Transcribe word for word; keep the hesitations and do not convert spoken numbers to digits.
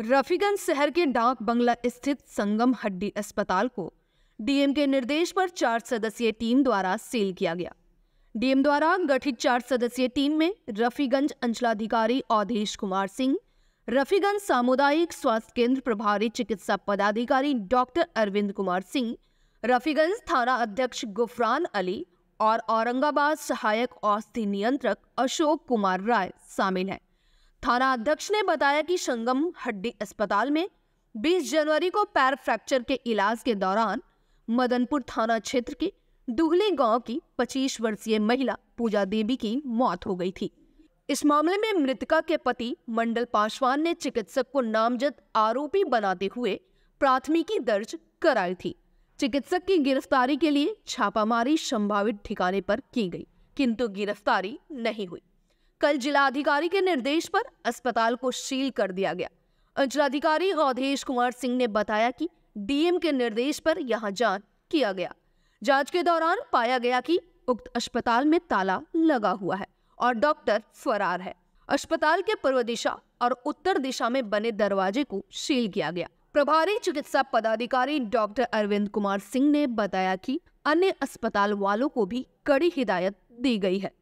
रफीगंज शहर के डाक-बंगला स्थित संगम हड्डी अस्पताल को डीएम के निर्देश पर चार सदस्यीय टीम द्वारा सील किया गया। डीएम द्वारा गठित चार सदस्यीय टीम में रफीगंज अंचलाधिकारी अवधेश कुमार सिंह, रफीगंज सामुदायिक स्वास्थ्य केंद्र प्रभारी चिकित्सा पदाधिकारी डॉक्टर अरविंद कुमार सिंह, रफीगंज थाना अध्यक्ष गुफरान अली और औरंगाबाद सहायक औषधि नियंत्रक अशोक कुमार राय शामिल हैं। थाना अध्यक्ष ने बताया कि संगम हड्डी अस्पताल में बीस जनवरी को पैर फ्रैक्चर के इलाज के दौरान मदनपुर थाना क्षेत्र के दुगली गांव की पच्चीस वर्षीय महिला पूजा देवी की मौत हो गई थी। इस मामले में मृतका के पति मंडल पासवान ने चिकित्सक को नामजद आरोपी बनाते हुए प्राथमिकी दर्ज कराई थी। चिकित्सक की गिरफ्तारी के लिए छापामारी संभावित ठिकाने पर की गई, किंतु गिरफ्तारी नहीं हुई। कल जिलाधिकारी के निर्देश पर अस्पताल को सील कर दिया गया। अंचलाधिकारी अवधेश कुमार सिंह ने बताया कि डीएम के निर्देश पर यहां जांच किया गया। जांच के दौरान पाया गया कि उक्त अस्पताल में ताला लगा हुआ है और डॉक्टर फरार है। अस्पताल के पूर्व दिशा और उत्तर दिशा में बने दरवाजे को सील किया गया। प्रभारी चिकित्सा पदाधिकारी डॉक्टर अरविंद कुमार सिंह ने बताया कि अन्य अस्पताल वालों को भी कड़ी हिदायत दी गई है।